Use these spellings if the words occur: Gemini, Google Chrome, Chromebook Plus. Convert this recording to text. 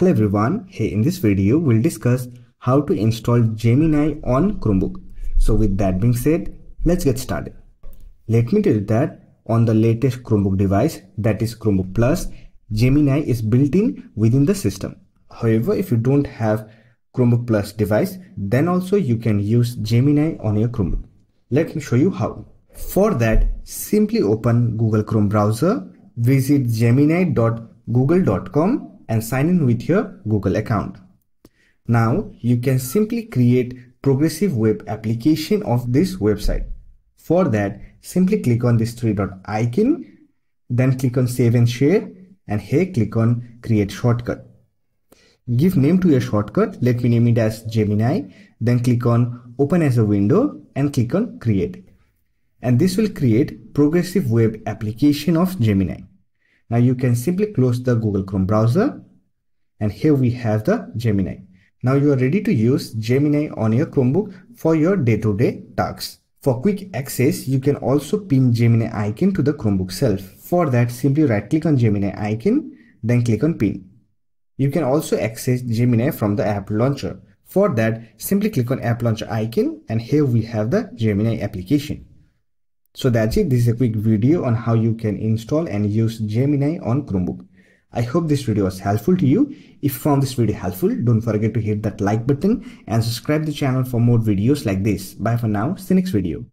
Hello everyone, hey, in this video we'll discuss how to install Gemini on Chromebook. So with that being said, let's get started. Let me tell you that on the latest Chromebook device, that is Chromebook Plus, Gemini is built in within the system. However, if you don't have Chromebook Plus device, then also you can use Gemini on your Chromebook. Let me show you how. For that, simply open Google Chrome browser, visit gemini.google.com and sign in with your Google account. Now you can simply create progressive web application of this website. For that, simply click on this three dot icon, then click on save and share, and here click on create shortcut. Give name to your shortcut. Let me name it as Gemini, then click on open as a window and click on create. And this will create progressive web application of Gemini. Now you can simply close the Google Chrome browser, and here we have the Gemini. Now you are ready to use Gemini on your Chromebook for your day-to-day tasks. For quick access, you can also pin Gemini icon to the Chromebook self. For that, simply right-click on Gemini icon, then click on pin. You can also access Gemini from the app launcher. For that, simply click on app launcher icon, and here we have the Gemini application. So that's it. This is a quick video on how you can install and use Gemini on Chromebook. I hope this video was helpful to you. If you found this video helpful, don't forget to hit that like button and subscribe the channel for more videos like this. Bye for now. See you next video.